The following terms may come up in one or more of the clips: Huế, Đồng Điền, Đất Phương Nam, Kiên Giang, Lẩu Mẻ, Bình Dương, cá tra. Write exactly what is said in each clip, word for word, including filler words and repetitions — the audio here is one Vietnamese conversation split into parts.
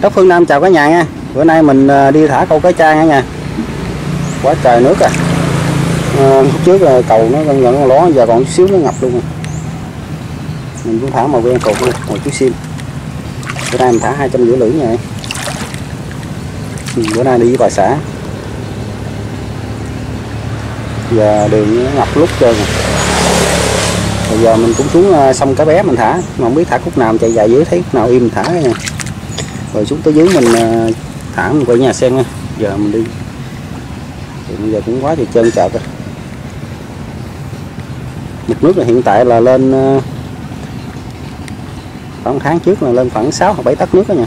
Đất Phương Nam chào cả nhà nha. Bữa nay mình đi thả câu cá trang nha nha. Quá trời nước à. À lúc trước là cầu nó gần gần ló, giờ còn xíu nó ngập luôn rồi. Mình cũng thả màu ven cột luôn, một chú sim. Bữa nay mình thả hai trăm rưỡi lưỡi nha. Bữa nay đi với bà xã. Giờ đường nó ngập lúc trơn. Bây giờ mình cũng xuống xong cá bé mình thả, mà không biết thả khúc nào, chạy dài dưới thấy khúc nào im thả nha. Rồi xuống tới dưới mình thả mình quay nhà xem nha. Giờ mình đi. Bây giờ cũng quá trời trơn trợt rồi. Mực nước là hiện tại là lên khoảng tháng trước là lên khoảng sáu hoặc bảy tấc nước đó nha.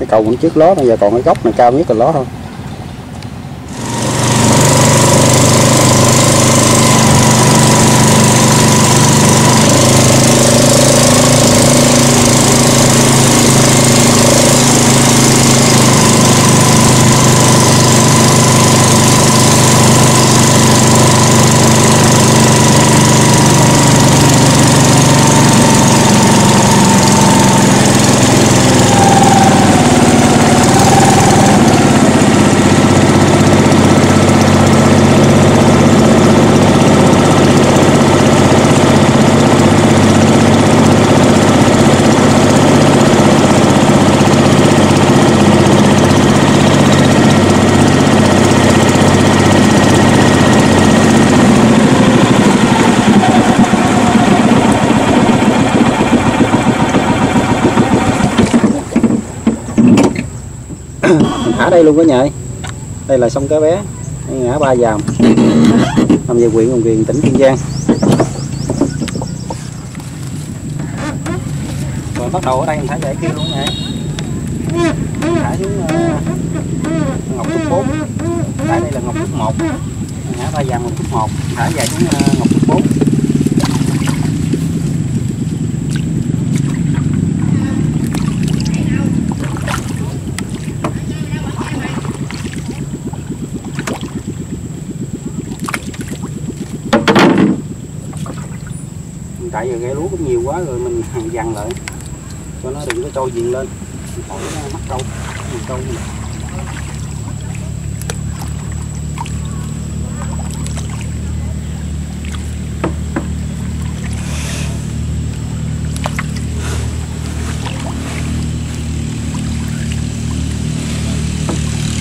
Cái cầu cũng trước ló, bây giờ còn cái góc này cao nhất là ló thôi. Thả đây luôn cả nhà ơi. Đây là sông Cá Bé, ngã ba Dàm, nằm về huyện Đồng Điền, tỉnh Kiên Giang. Rồi bắt đầu ở đây mình thả chạy kia luôn nha. Thả xuống uh, Ngọc Phúc bốn. Tại đây là Ngọc Phúc một, ngã ba Dàm Ngọc Phúc một, thả dài xuống uh, Ngọc Phúc bốn. Tại giờ ghe lúa cũng nhiều quá rồi mình dằn lại cho nó đừng có trôi diện lên, khỏi mắc câu, mình câu gì.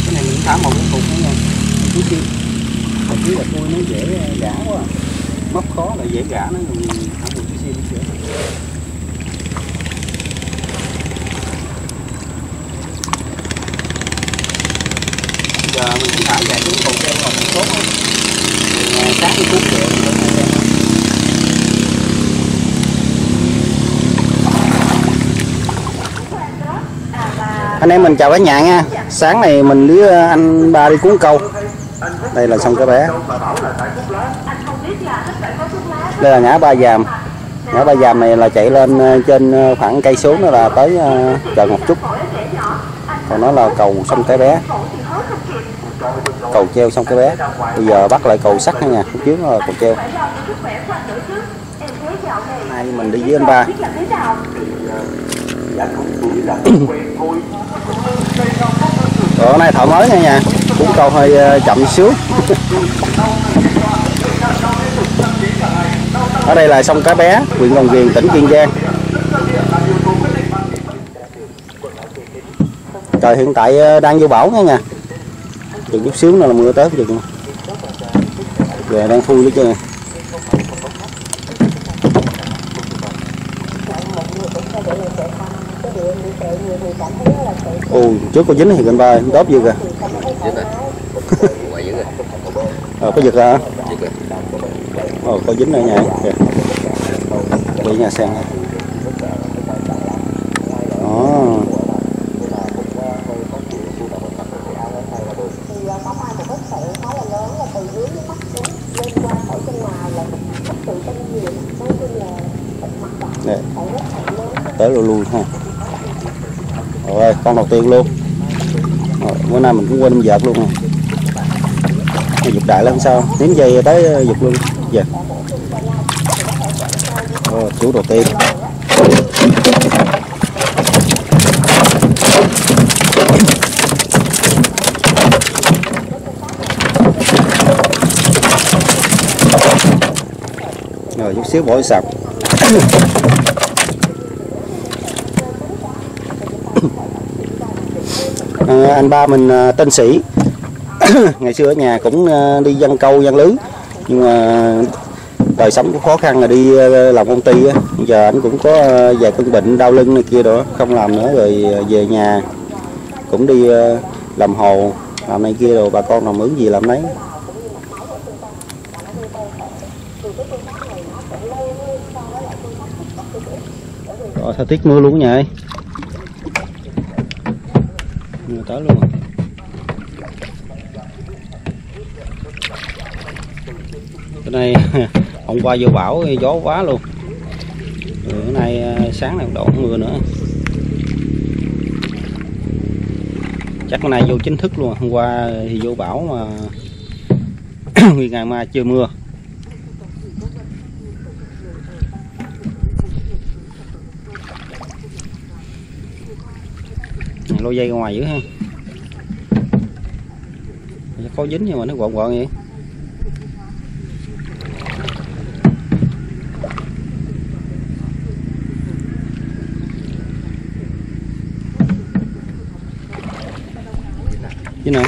Cái này mình thả một cái cục nữa nha, chú chim. Còn chú là tôi nó dễ gã quá, móc khó là dễ gã nó mình thả một cái sim nữa. Giờ mình cũng thả dài xuống cầu keo còn tốt hơn. Sáng đi cuốn kẹo. Anh em mình chào cả nhà nha. Sáng này mình với anh ba đi cuốn câu. Đây là sông Cá Bé. Đây là ngã ba Dàm. Ngã ba Dàm này là chạy lên trên khoảng cây số nó là tới chợ Ngọc Trúc. Còn nó là cầu sông Cái Bé. Cầu treo sông Cái Bé. Bây giờ bắt lại cầu sắt hay nha, trước là cầu treo. Hôm nay mình đi với anh ba. Rồi hôm nay thợ mới nha nha. Cũng câu hơi chậm xíu. Ở đây là sông Cá Bé, huyện Đồng Điền, tỉnh Kiên Giang. Trời hiện tại đang vô bão nha nha. Chừng chút xíu nữa là mưa tới chừng. Giờ đang thui nữa chứ nè. Ồ, trước có dính thì gần ba đốp dữ kìa. Ờ, có giật ra. Ồ, có dính ở nhà kìa. Bị nhà sen này. Đó. Nè. Tới luôn luôn ha. Rồi, con đầu tiên luôn. Rồi, bữa nay mình cũng quên dợt luôn nè. Giật đại lắm sao, ném dây tới giật luôn. Dạ. Ờ, chú đầu tiên. Rồi chút xíu bỏ sọc. À, anh ba mình tên Sĩ. Ngày xưa ở nhà cũng đi giăng câu giăng lưới, nhưng mà đời sống cũng khó khăn là đi làm công ty á. Bây giờ anh cũng có vài cơn bệnh đau lưng này kia đó, không làm nữa rồi về nhà cũng đi làm hồ làm này kia rồi, bà con làm mướn gì làm nấy. Rồi thời tiết mưa luôn nha ơi, mưa tới luôn. Bữa nay hôm qua vô bão gió quá luôn. Bữa nay sáng này đổ mưa nữa. Chắc bữa nay vô chính thức luôn. Hôm qua thì vô bão mà nguyên ngày mai chưa mưa. Lôi dây ra ngoài dữ ha. Có dính nhưng mà nó gọn gọn vậy. Chứ nào.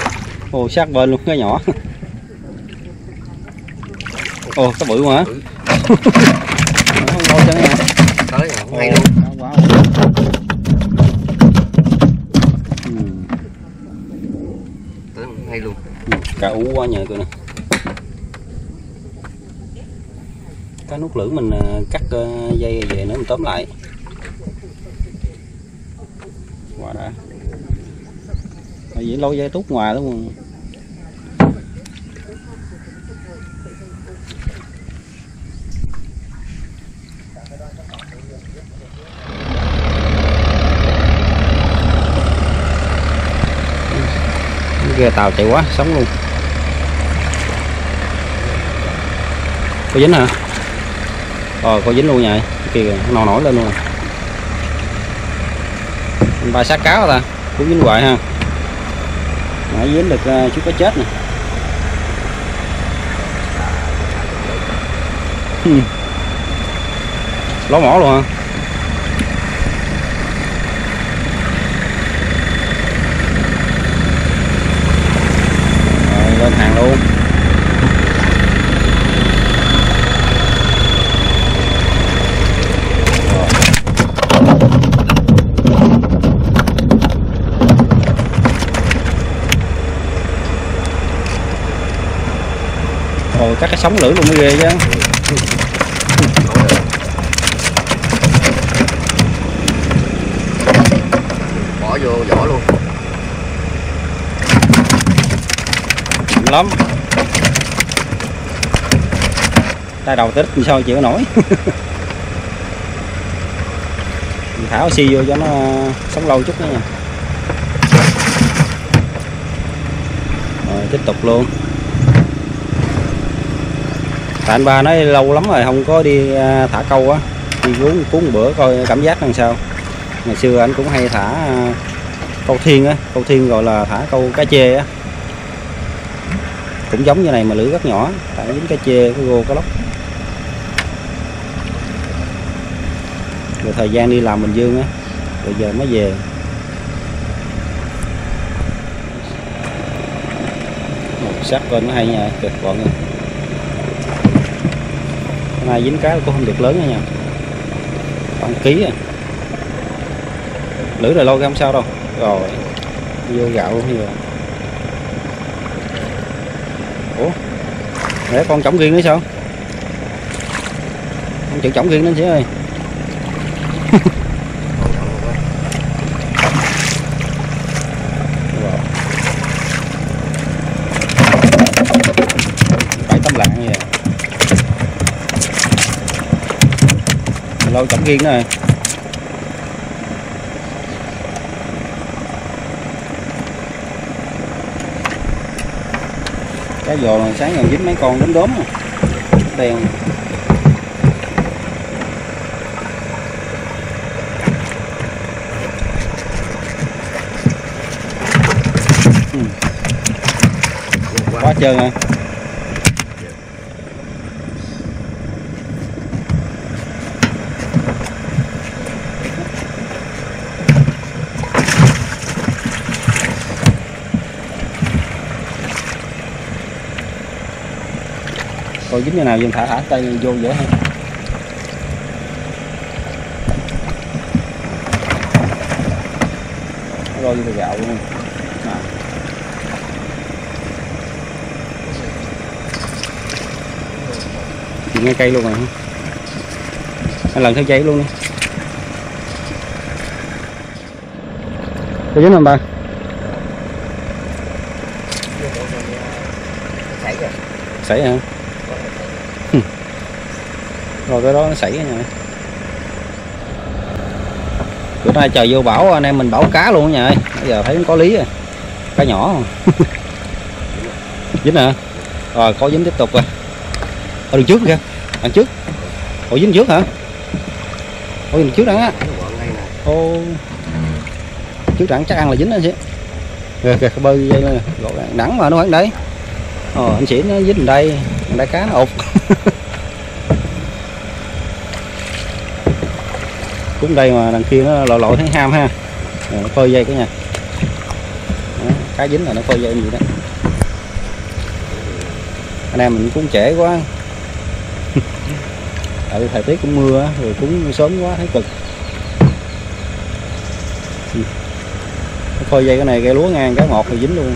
Ồ sát bên luôn, cái nhỏ. Ồ có bự mà. Không tới ngay luôn. Hay luôn. Cá ú quá nhờ coi nè. Cá nút lưỡi mình cắt dây về nữa mình tóm lại. Quá đã. Mà vậy lôi dây tút ngoài luôn. Ghe tàu chạy quá sống luôn. Có dính hả? Ờ có dính luôn nha. Kìa nó nổi lên luôn. Anh ba sát cáo ta cũng dính hoài ha. Nãy dính được chú có chết nè. Ló mỏ luôn hả? Lên hàng luôn. Ồ chắc cái sóng lưỡi luôn mới ghê chứ. Bỏ vô vỏ luôn lắm. Tay đầu tích thì sao chịu nổi. Mình thả oxy vô cho nó sống lâu chút nữa nha. Rồi tiếp tục luôn. Tại anh ba nói lâu lắm rồi không có đi thả câu á, đi cuốn cuốn bữa coi cảm giác làm sao. Ngày xưa anh cũng hay thả câu thiên á, câu thiên gọi là thả câu cá chê á, cũng giống như này mà lưỡi rất nhỏ, tại dính cá chê, cái gô, cá lóc. Rồi thời gian đi làm Bình Dương á, rồi giờ mới về. Một sắc bên nó hay nha, tuyệt vọng nha. Hôm nay dính cá cũng không được lớn nha, khoảng ký à. Lưỡi là lôi ra không sao đâu, rồi vô gạo luôn rồi. Ủa? Để con trống riêng nữa sao? Con chịu trống riêng nữa chứ ơi. Phải tấm lạng như vậy. Lâu trống riêng nữa rồi. Cá vồ sáng gần dính mấy con đốm đốm đèn. hết trơn rồi. Coi dính như nào dùng thả thả tay vô dễ hơn. Rồi vô gạo luôn. Ngay cây luôn rồi, anh lần theo dây luôn đi. Tôi dính không ba? Sảy rồi. Sảy hả? Rồi cái đó nó sảy rồi. Bữa nay trời vô bão anh em mình bảo cá luôn nha. Bây giờ thấy nó có lý rồi. Cá nhỏ. Dính hả? Rồi có dính tiếp tục rồi. Ở đường trước kìa, đằng trước. Ủa dính trước hả? Ủa đằng trước đó á. Ô. Trước đẳng chắc ăn là dính anh chị. Kìa kìa bơi dây lên nè, đẳng mà nó khoảng đấy. Ờ anh chị nó dính ở đây, ở đây cá nó ụt. Cũng đây mà đằng kia nó lội lội thấy ham ha. Rồi, nó phơi dây cả nhà. Đó, cá dính là nó phơi dây gì đó. Anh em mình cũng trễ quá. Tại thời tiết cũng mưa rồi cũng sớm quá thấy cực. Phơi dây cái này cây lúa ngang cái ngọt thì dính luôn,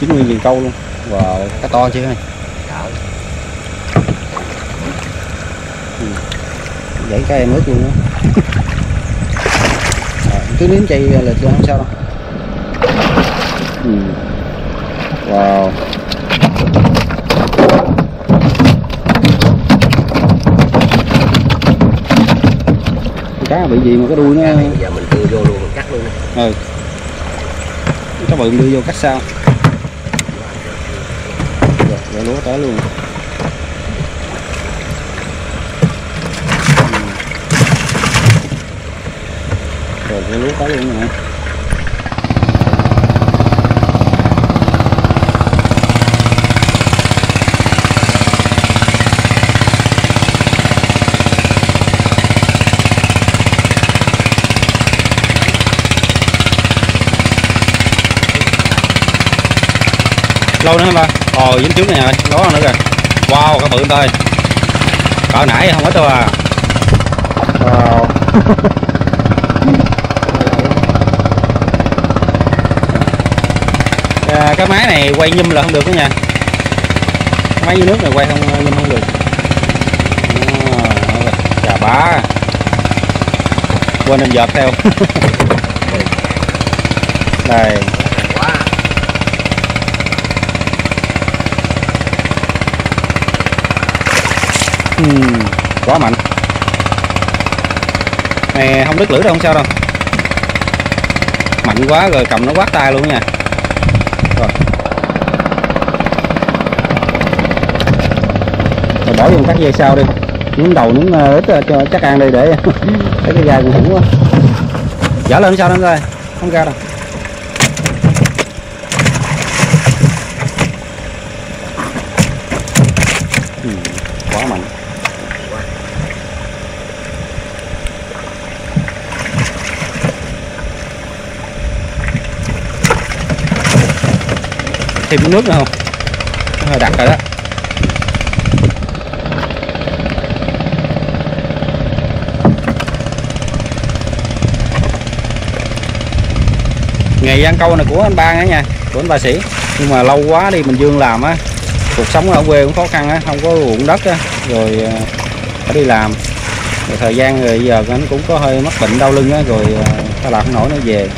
dính nguyên liền câu luôn. Và cá to chứ này. Dãy cái em mới luôn á. À, cứ nếm chay là chưa không sao đâu. Ừ. Wow. Cá bị gì mà cái đuôi nó bây giờ mình đưa vô luôn, mình cắt luôn nè. Ừ. Các bạn đưa vô cắt sao? Rồi, rồi lúa tới luôn. Rồi cái lúa tới luôn nè. Lâu nữa hả ba? Ồ dính trước này rồi, đó nữa kìa. Wow, cá bự anh ơi. Cỡ nãy không hết đâu à. Wow. À, cái máy này quay nhum là không được đó nha. Máy dưới nước này quay không nhum không được. À, chà bá. Quên em dợp theo. Đây. Uhm, quá mạnh này, không đứt lưỡi đâu không sao đâu, mạnh quá rồi cầm nó quát tay luôn nha. Rồi, rồi bỏ vô các dây sau đi, nhúng đầu nhúng ít cho chắc ăn đi để để cái gai cũng hủng quá, dở lên sao lên coi không ra đâu. Uhm, quá mạnh. Thêm nước nữa không? Hơi đặc rồi đó. Nghề giăng câu này của anh ba nữa nha, của anh ba Sĩ. Nhưng mà lâu quá đi Bình Dương làm á, cuộc sống ở quê cũng khó khăn á, không có ruộng đất á, rồi phải đi làm. Rồi thời gian rồi giờ anh cũng có hơi mắc bệnh đau lưng á, rồi ta làm không nổi nó về.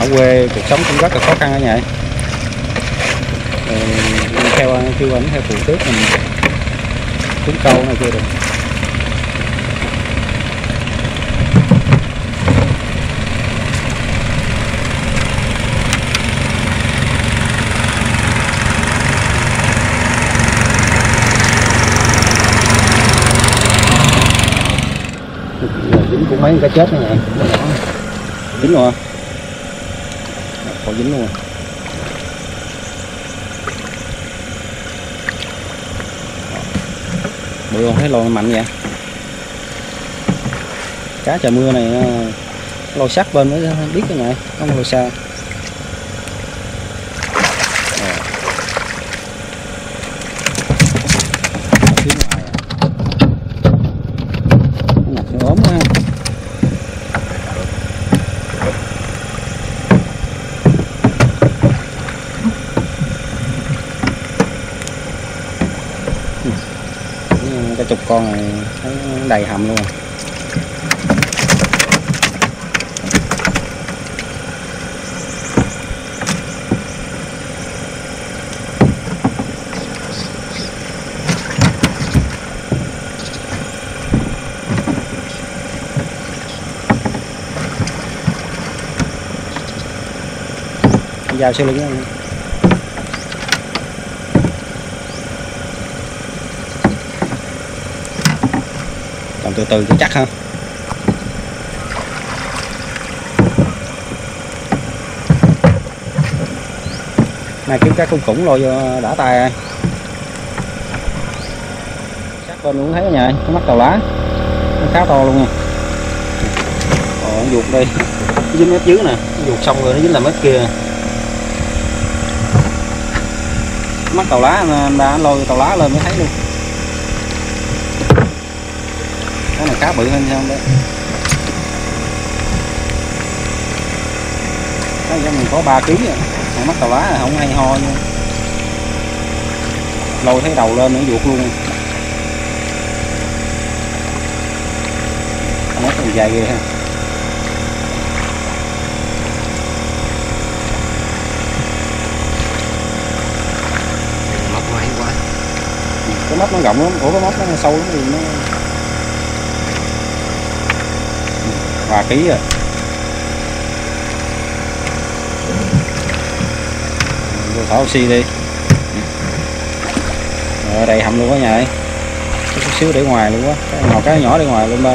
Ở quê cuộc sống cũng rất là khó khăn ở nhà. Ừ, theo anh kêu anh theo phụ tước mình cuốn câu này kia được. Dính cũng mấy cái chết này nè. Dính rồi. có dính luôn. Bự không, thấy lôi mạnh vậy. Cá trời mưa này nó lôi sát bên mới biết cái này, không lôi xa. Chục con này thấy đầy hầm luôn. Dao xe lưng không? Từ từ cho chắc ha. Này kiếm cá khủng khủng lôi vô đã tay ai. Sát bên cũng thấy nha, có mắt tàu lá. Nó khá to luôn nha. Còn nó vuột đi. Nó dính mép dưới nè, vuột xong rồi nó dính là mép kia. Mắt tàu lá đã lôi tàu lá lên mới thấy luôn. Cái này cá bự hơn không đấy. Cái này mình có ba ký rồi. Mà mắc tàu lá không hay ho luôn. Lôi thấy đầu lên nó vuột luôn. Nó còn dài ghê ha. Móc ngoái quá. Cái móc nó rộng lắm, ủa cái móc nó sâu lắm thì nó ba ký rồi. Vô thả oxy đi. Rồi đầy hầm luôn quá nhà ơi. Chút xíu để ngoài luôn quá. Cái ngò cá nhỏ để ngoài luôn ba.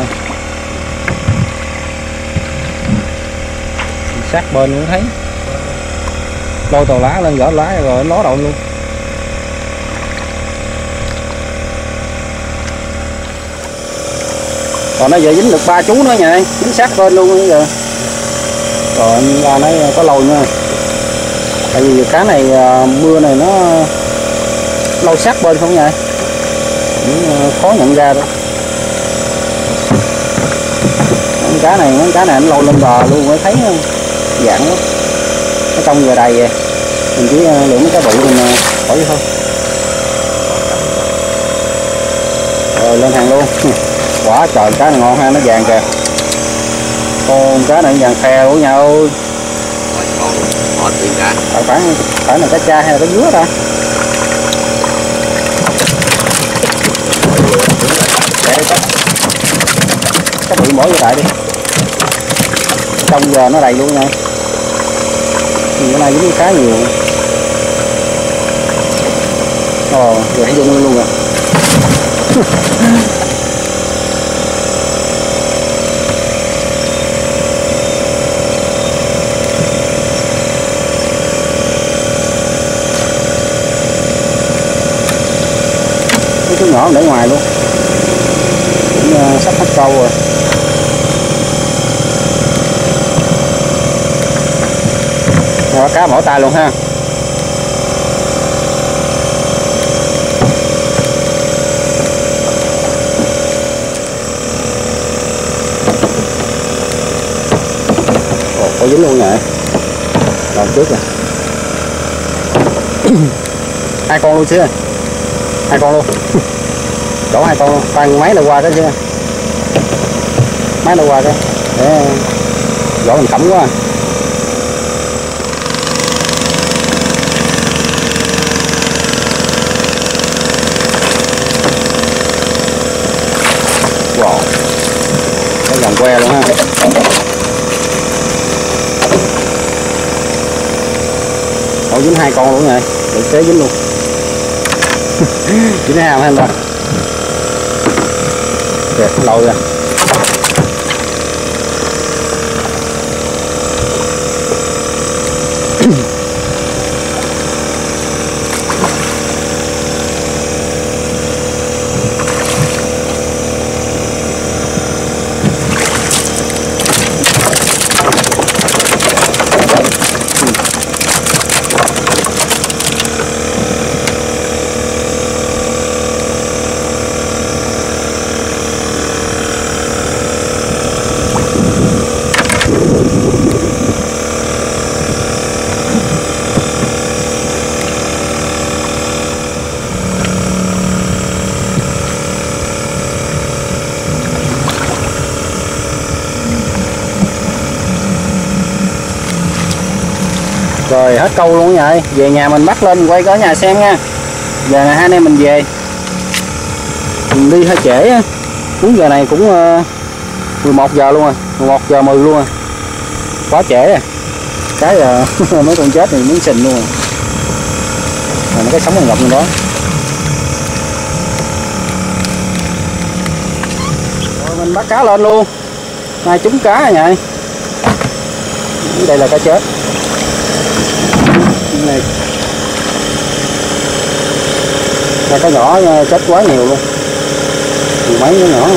Sát bên nữa thấy. Lôi tàu lá lên gỡ lá rồi ló đầu luôn. Còn nó giờ dính được ba chú nữa nha, dính sát bên luôn bây giờ. Còn ra nó có lôi nữa. Tại vì cá này mưa này nó lôi sát bên không nha, cũng khó nhận ra đó. Con cá này, con cá này nó lôi lên bờ luôn mới thấy dạng lắm. Cái trong giờ đầy vậy, mình chỉ lượng cái cá bự mình khỏi thôi. Rồi lên hàng luôn. Quá trời cá này ngon ha, nó vàng kìa. Con cá này vàng khe của nhà ơi. Còn tiền cả. Phải phải là cá cha hay là cá dứa ta. Để cá. Cá bự bỏ vô lại đi. Trong giờ nó đầy luôn nha. Thì bữa nay với cá nhiều. Ồ, giờ vô luôn luôn rồi. Cái nhỏ để ngoài luôn, cũng uh, sắp hết câu rồi. Rồi cá mỏ tay luôn ha. Ồ, có dính luôn nè, làm trước nè. Hai con luôn chứ, hai con luôn. Chỗ hai con tăng máy là qua đó chứ, máy là qua đó để lỗ mình cẩm quá. Wow, cái dòng que luôn ha. Ổ dính hai con luôn rồi, để kế dính luôn. Dính hàm ha anh ta. Kìa, lôi ra. Rồi hết câu luôn nha, về nhà mình bắt lên quay có nhà xem nha. Giờ này hai anh em mình về, mình đi hơi trễ á, đúng giờ này cũng mười một giờ luôn rồi, mười một giờ mười luôn rồi, quá trễ rồi. Cái giờ mấy con chết thì muốn xình luôn rồi, mà nó cái sóng này ngập như đó. Rồi mình bắt cá lên luôn, nay trúng cá rồi nha. Đây là cá chết này, là cá nhỏ chết quá nhiều luôn, mười mấy nó nhỏ.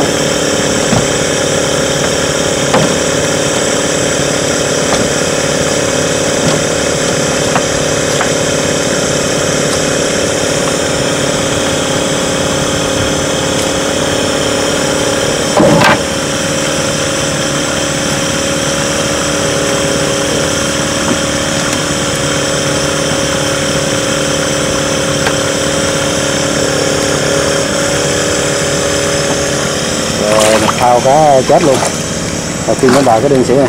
Thao cá chết luôn, đầu tiên nó vào cái đường xỉu này.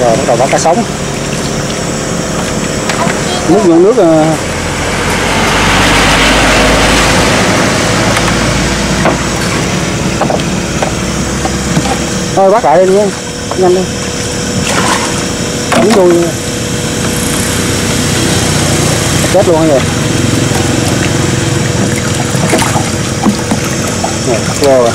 Rồi bắt đầu bắt cá sống, nước vô nước à. Thôi bắt lại đây luôn, nhanh lên, đứng đuôi luôn. Chết luôn rồi. Nè, vô rồi.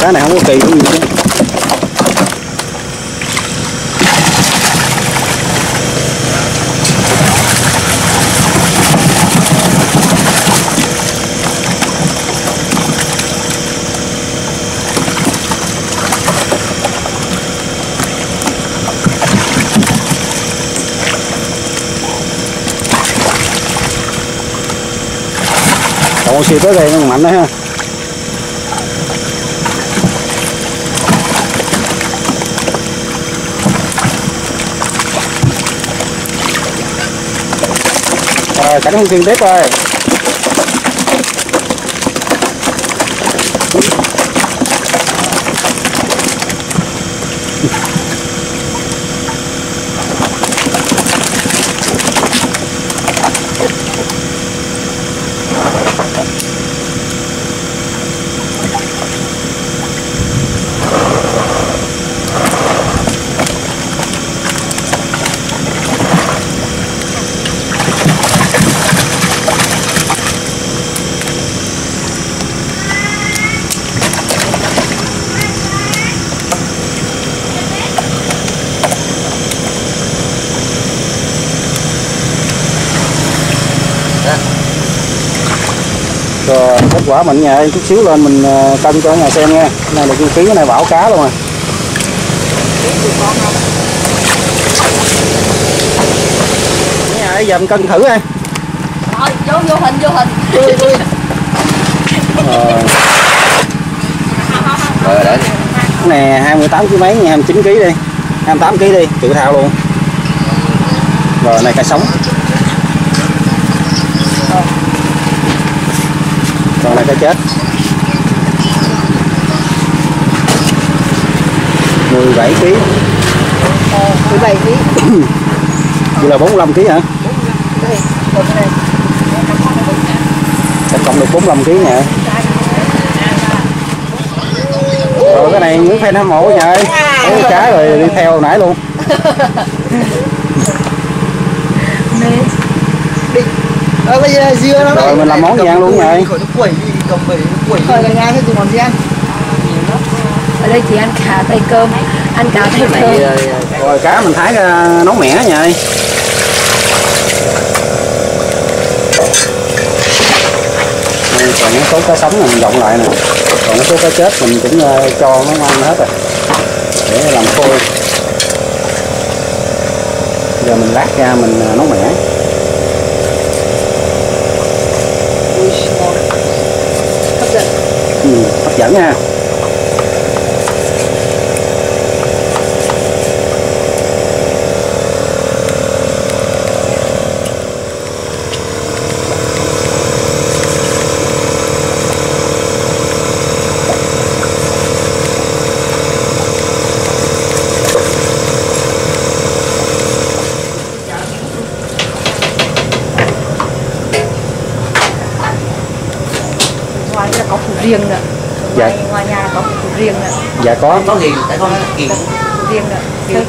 Cá này không có kỳ cũng gì. Ủa xì tới đây nó mạnh đấy ha. Rồi cảnh Hương Kiên tiếp rồi. Rồi kết quả mình nhà chút xíu lên mình cân cho nhà xem nha. Này là kinh phí, cái này bảo cá luôn rồi. Nhà giờ mình cân thử em. Rồi vô vô hình vô hình. Rồi đấy. Cái này hai mươi tám ký mấy, hai mươi chín ký đi. hai mươi tám ký đi, tự thao luôn. Rồi này cá sống. Còn này cá chết mười bảy ký, ờ, mười bảy ký. Vậy là bốn mươi lăm ký hả? Tổng cộng được bốn mươi lăm ký nè. Rồi cái này những fan hâm mộ nha, uống cá rồi đi theo nãy luôn. Rồi, bây giờ dưa nó rồi mình làm món giang luôn rồi. Thôi gần ngang thì tụi mình đi ăn. Ở đây chị ăn cà tay cơm, ăn cà tay cơm. Rồi cá mình thái ra nấu mẻ nha. Còn những số cá sống này mình dọn lại nè. Còn những số cá chết mình cũng cho nó ăn hết rồi, để làm khôi. Giờ mình lát ra mình nấu mẻ. Hấp dẫn. Ừ, hấp dẫn nha. riêng nữa. Dạ. Ngoài, ngoài nhà có cụ riêng nữa. Dạ có. Có gì tại con riêng nữa.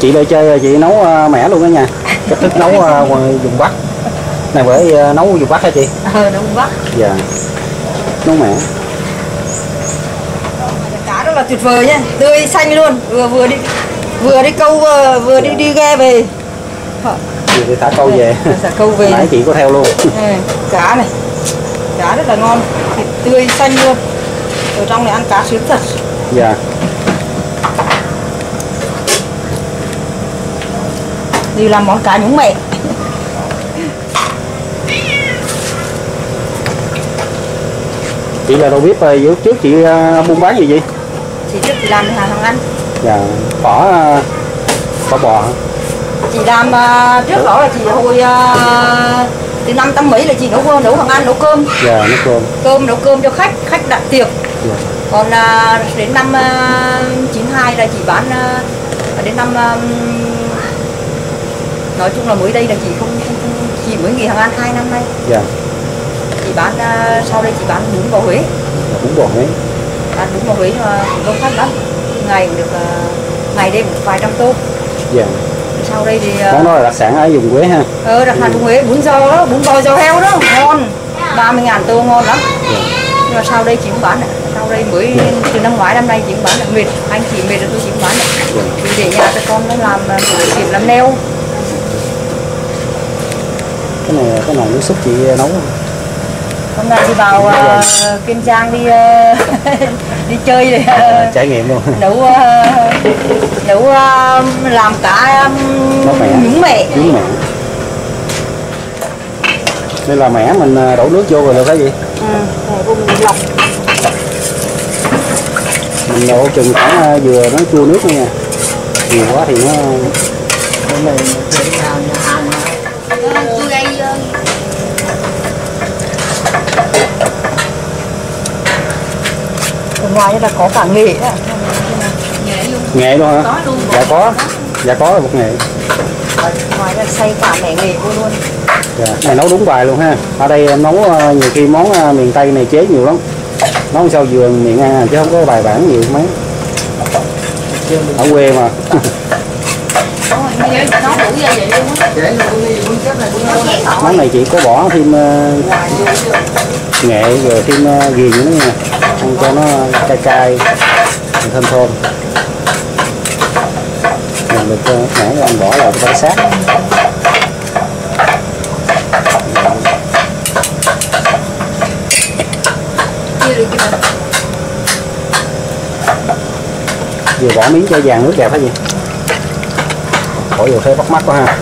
Chị đây chơi chị nấu mẻ luôn đó nha. Cách thức nấu dùng Bắc. Này phải nấu dùng Bắc hả chị? Ờ nấu Bắc. Dạ. Nấu mẻ. Cá rất là tuyệt vời nha, tươi xanh luôn, vừa vừa đi vừa đi câu vừa, vừa đi đi ghe về. Vừa thả câu về. Thả câu về. Nãy chị có theo luôn. Ừ, cá này. Cá rất là ngon, thịt tươi xanh luôn. Ở trong này ăn cá sướng thật. Dạ. Đi làm món cá nhúng mẹ. Chị là đầu bếp rồi, trước chị buôn bán gì vậy? Chị trước chị làm hàng ăn. Dạ, bỏ bỏ bò. Chị làm trước đó là chị hồi từ năm tám mấy là chị nấu nấu hàng ăn, nấu cơm. Dạ, nấu cơm. Cơm nấu cơm cho khách, khách đặt tiệc. Dạ. Còn đến năm chín hai là chị bán, đến năm nói chung là mới đây là chị không, không, không chị mới nghỉ hàng ăn hai năm nay. Dạ. Chị bán sau đây chị bán bún bò Huế. Bún bò Huế. Bán bún bò Huế đông khách lắm, ngày được ngày đêm vài trăm tô. Dạ. Sau đây thì món đó là đặc sản ở vùng Huế ha. Ờ đặc sản vùng Huế, bún giò đó, bún bò giò heo đó ngon, ba mươi ngàn tô ngon lắm. Dạ. Nhưng mà sau đây chị cũng bán này. Sau đây mới dạ. Từ năm ngoái năm nay chị cũng bán được mệt, anh chị mệt rồi tôi chị cũng bán này. Dạ. Mình để nhà cho con nó làm tiệm làm neo. Cái này, cái này nước súp chị nấu không? Hôm nay đi vào uh, Kiên Trang đi uh, đi chơi rồi. À, trải nghiệm luôn. Nấu uh, nấu uh, làm cả um, nhúng mẹ. Nhúng mẹ. Đây là mẻ mình đổ nước vô rồi được cái gì? Ừ, lọc. Mình đổ chừng khoảng vừa nó chua nước nha. Nhiều quá thì nó nó ngoài là có cả nghệ đó. Nghệ luôn hả? Có luôn. Dạ có. Dạ có là một nghệ. Ngoài ra xay cả mẹ nghệ vô luôn. Dạ, này nấu đúng bài luôn ha. Ở đây em nấu nhiều khi món miền Tây này chế nhiều lắm. Nấu sao vừa miệng ăn chứ không có bài bản nhiều mấy. Ở quê mà. Món này chị có bỏ thêm nghệ rồi thêm ghiền nữa nha. Ăn cho nó cay cay, thơm thơm. Mình được nãy ăn bỏ là phải sát. Vừa bỏ miếng cho vàng nước đẹp hả gì? Bỏ vô thấy bắt mắt quá ha.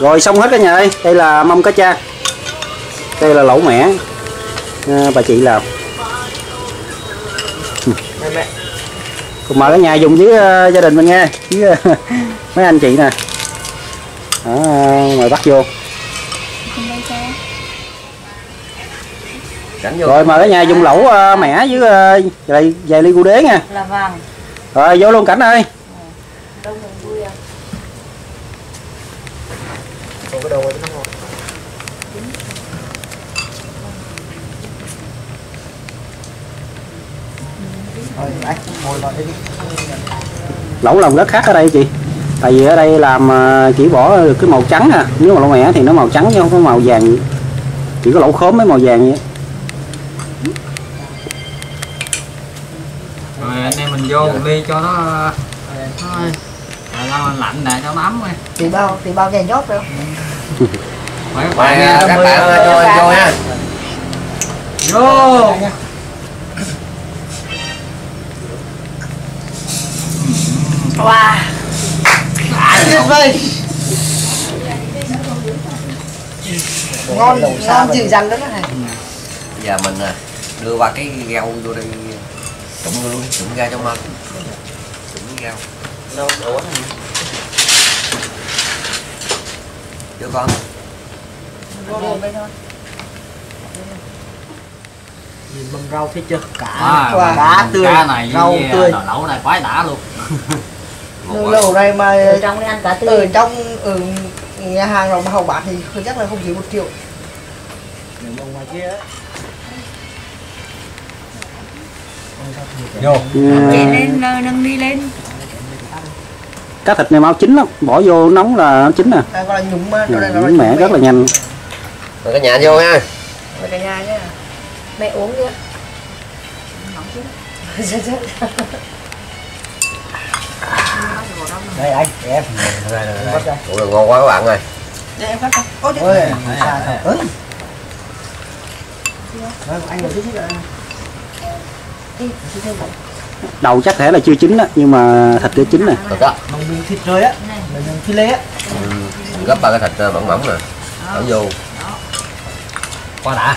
Rồi xong hết cả nhà ơi. Đây là mâm cá tra. Đây là lẩu mẻ à, bà chị làm. Cùng mời cả nhà dùng với uh, gia đình mình nghe, với uh, mấy anh chị nè. Đó, uh, mời bắt vô. Rồi mời cả nhà dùng lẩu uh, mẻ với uh, vài, vài ly cu đế nha. Rồi vô luôn Cảnh ơi. Lẩu lòng rất khác ở đây chị, tại vì ở đây làm chỉ bỏ được cái màu trắng à, nếu mà lẩu mẻ thì nó màu trắng chứ không có màu vàng gì. Chỉ có lẩu khóm mới màu vàng vậy. Rồi anh em mình vô một ly cho nó lạnh để cho ấm thôi. Thì bao thì bao vàng nhốt đâu. Mấy bạn nha, các bạn vô vô nha. Vô. Wow. Tuyệt vời. Ngon, ngon dữ dằn lắm này. Giờ mình đưa qua cái rau vô đây trụng luôn, trụng ra trong mâm. Trụng rau. Đâu đổ này. Đưa con. Nhìn mâm rau thấy chưa? Cả à, cá tươi, cá này rau tươi, lẩu này khoái đã luôn. Lâu lâu đây mà ở trong đây ăn cá tươi, ở trong ở hàng nào mà Hồng bán thì chắc là không dưới một triệu. Ngoài kia ấy. Vô. Chạy lên, nâng đi lên. Cá thịt này mau chín lắm, bỏ vô nóng là nó chín nè. À, gọi là nhúng mà, gọi là nhúng mẻ rất là nhanh. Rồi cả nhà vô ha. Rồi cả nhà nha. Mẹ uống nữa. Nóng chứ. Chết chết. Đây anh, để em. Rồi rồi rồi. Ủa, ngon quá các bạn ơi. Để em cắt coi. Ôi, sao thật. Rồi anh rồi rồi. Đầu chắc thể là chưa chín đó, nhưng mà thịt đã chín nè. Mông miếng thịt rơi á, miếng phi lê á. Gấp ba cái thịt mỏng mỏng nè. Bỏ vô. Qua đã.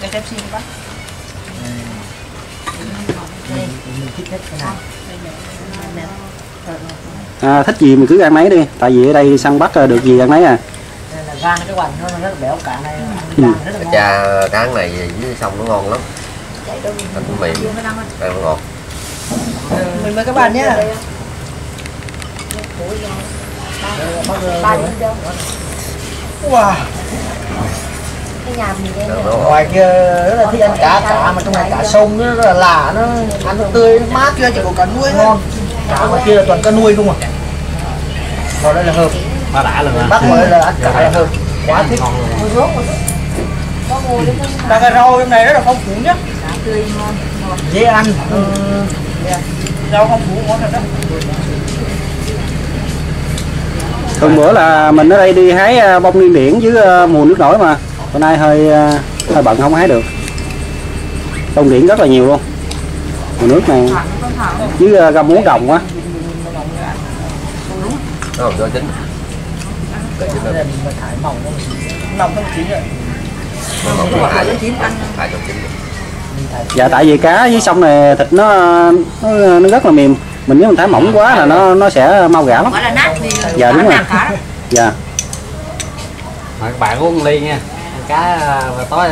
Cái tép xin bác. À, thích gì mình cứ ăn nấy đi, tại vì ở đây săn bắt được gì ăn nấy à. Gan cái hoành nó rất là béo, cả này rất là ngon. Cha cá này với xong nó ngon lắm. Ăn mì, ăn ngọt. Mình mời các bạn nhé. Wow. Ngoài kia rất là thích ăn cá, cá mà trong này cá sông nó rất là lạ, nó ăn nó tươi, nó mát, kia chỉ có cá nuôi ngon. Cá ngoài kia là toàn cá nuôi không à. Còn đây là hợp. Mà đã lần à. Bắt mới là ăn cá là hợp. Quá thích. Các cái rau trong này rất là phong phú nhá, dễ ăn, ừ. Rau phong phú quá thật đó. Hôm bữa là mình ở đây đi hái bông điên điển với mùa nước nổi mà, hôm nay hơi hơi bận không hái được. Bông điển rất là nhiều luôn, mùa nước này với gà muống đồng quá. Đó là chính. Dạ tại vì cá với sông này thịt nó nó, nó rất là mềm, mình nếu mình thái mỏng quá là nó nó sẽ mau gã lắm. Dạ đúng rồi. Dạ. Mà các bạn uống ly nha. Cá hồi tối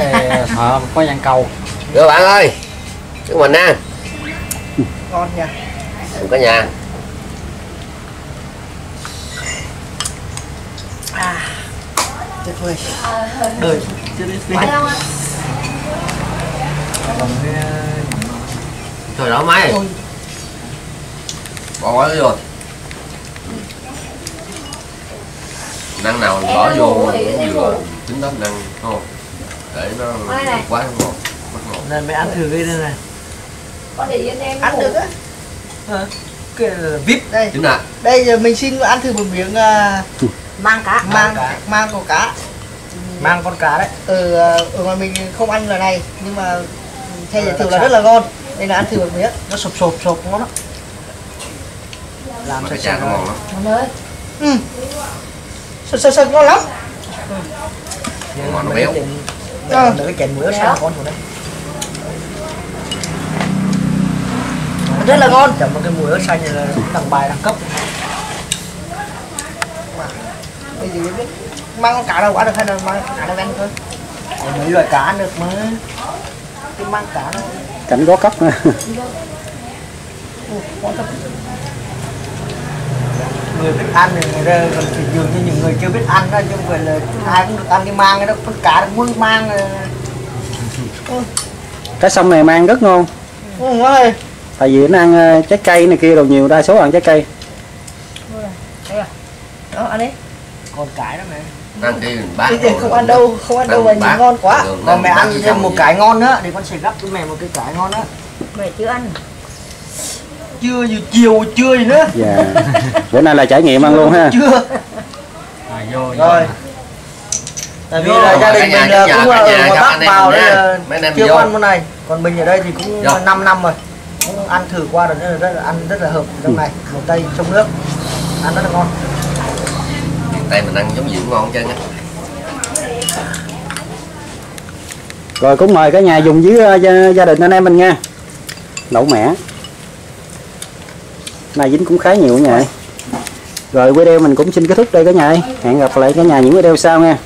họ có giăng câu. Các bạn ơi, chúng mình ăn. Ngon nha. Không có nhà. À. Tuyệt vời. Đời. Trời đó máy. Bỏ quá rồi. Năng nào mình bỏ vô vừa chín tấm năng không? Để nó quá không ngon. Nên mày ăn thử cái đây này. Có để yên em ăn được á. Hả? Cái vip đây. Chính là. Đây giờ mình xin ăn thử một miếng mang cá, mang mang con cá. Mang con cá đấy. Ừ, ừ mà mình không ăn là này, nhưng mà theo giải thử là rất là ngon. Đây là ăn thử một miếng, nó sụp sụp sụp ngon lắm. Làm sạch sạch ngon lắm. Ngon ơi. Ừ. Sạch sạch sạch ngon lắm. Ngon nó béo. Ờ. Để cái chèn muối sang con của đấy. Rất là ngon. Chấm một cái muối ớt xanh này là đẳng bài đẳng cấp. Bây giờ biết. Mang con cá đâu quả được hay là mang cá đâu ăn thôi. Còn mấy loại cá ăn được mà. Cái mang cá nó cảnh có cấp mà. Người biết ăn thì người ra còn chỉ dường như những người chưa biết ăn đó, chứ không phải là ai cũng được ăn cái mang cái đó, con cá được muối mang. Cái sông này mang rất ngon. Ngon ơi. Tại vì nó ăn trái cây này kia đồ nhiều, đa số ăn trái cây. Đó ăn đi. Còn cái đó mẹ ăn đi bán không, không ăn đâu, không ăn đâu mà nhìn ngon quá. Còn mẹ ăn thêm một cái ngon nữa, để con sẽ gấp cho mẹ một cái cái ngon nữa. Mẹ chưa ăn. Chưa, giờ chiều chưa gì nữa. Dạ. Bữa nay là trải nghiệm ăn luôn ha. Chưa. À, vô, rồi. Tại vì vô, là gia đình mình nhà, cũng ở ngoài Bắc vào đấy, chưa ăn món này. Còn mình ở đây thì cũng năm năm rồi, cũng ăn thử qua rồi, rất là ăn rất là hợp trong này, một tay trong nước, ăn rất là ngon. Đây mình ăn giống gì cũng ngon chứ. Rồi cũng mời cả nhà dùng với gia, gia đình anh em mình nha. Lẩu mẻ này dính cũng khá nhiều nha. Rồi video mình cũng xin kết thúc đây cả nhà. Hẹn gặp lại cả nhà những video sau nha.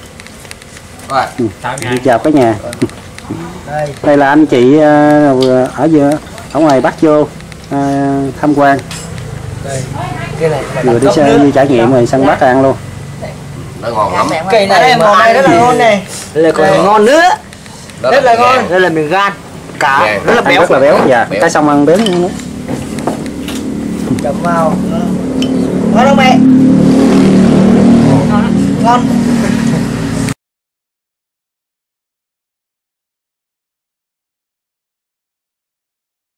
Rồi, chào cả nhà. Đây là anh chị ở ở ngoài Bắc vô tham quan. Vừa đi xe đi trải nghiệm rồi săn bắt ăn luôn. nó ngon lắm. Cây này em món này rất là ngon này, là còn ngon nữa, rất là ngon. Đây là miếng gan, cá rất là béo, rất là béo. Dạ, tay xong ăn béo. Chấm vào.